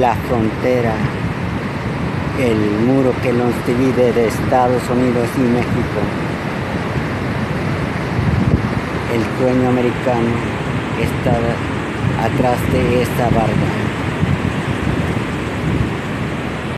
la frontera, el muro que nos divide de Estados Unidos y México. El sueño americano está atrás de esta barba.